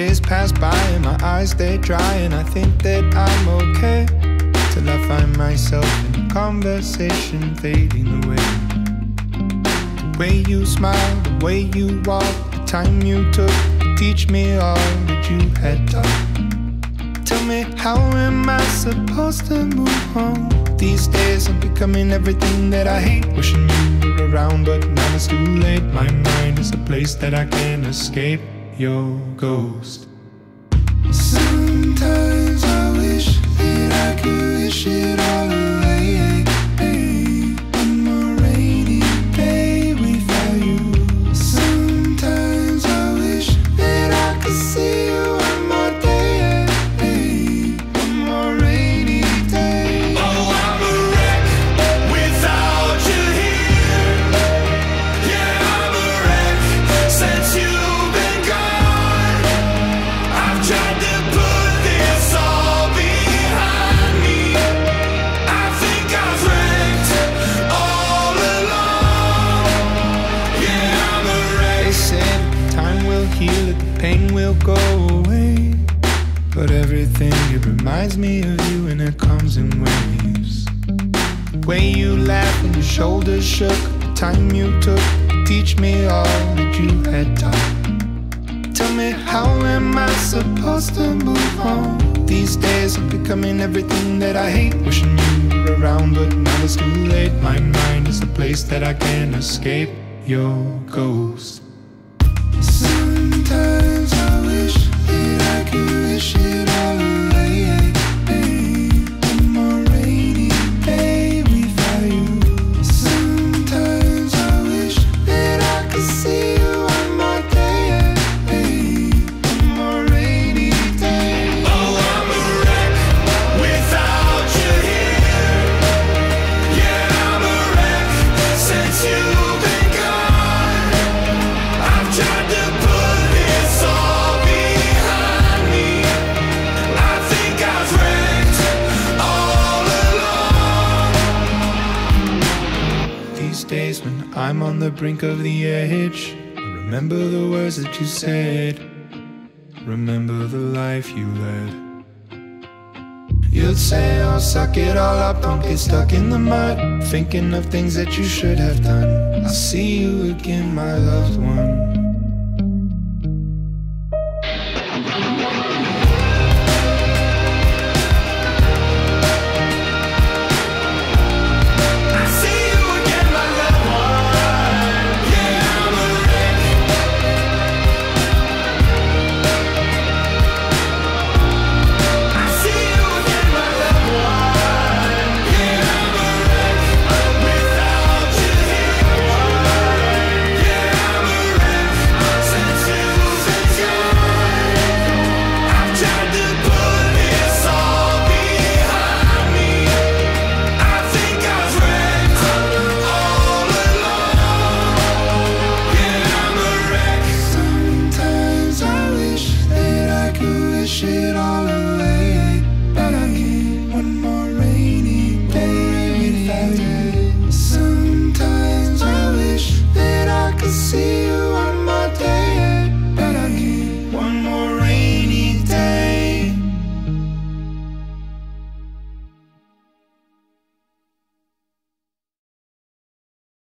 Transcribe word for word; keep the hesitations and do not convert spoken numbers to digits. Days pass by and my eyes, they dry, and I think that I'm okay, till I find myself in conversation fading away. The way you smile, the way you walk, the time you took to teach me all that you had taught. Tell me, how am I supposed to move on? These days I'm becoming everything that I hate, wishing you were around, but now it's too late. My mind is a place that I can't escape, your ghost. Sometimes I wish that I could wish it all away. One more rainy day without you. Sometimes I wish that I could see you one more day. One more rainy day. Oh, I'm a wreck without you here. Yeah, I'm a wreck since you. Pain will go away, but everything, it reminds me of you, and it comes in waves. The way you laughed and your shoulders shook, the time you took to teach me all that you had taught. Tell me, how am I supposed to move on? These days I'm becoming everything that I hate, wishing you were around, but now it's too late. My mind is a place that I can't escape, your ghost. Sometimes I wish that I could wish it all away. One more rainy day without you. Sometimes I wish that I could see you one more day. One more rainy day. Oh, I'm a wreck without you here. Yeah, I'm a wreck since you've been gone. I've tried to days when I'm on the brink of the edge, I remember the words that you said, remember the life you led. You'd say, oh, suck it all up, don't get stuck in the mud, thinking of things that you should have done. I'll see you again, my loved one.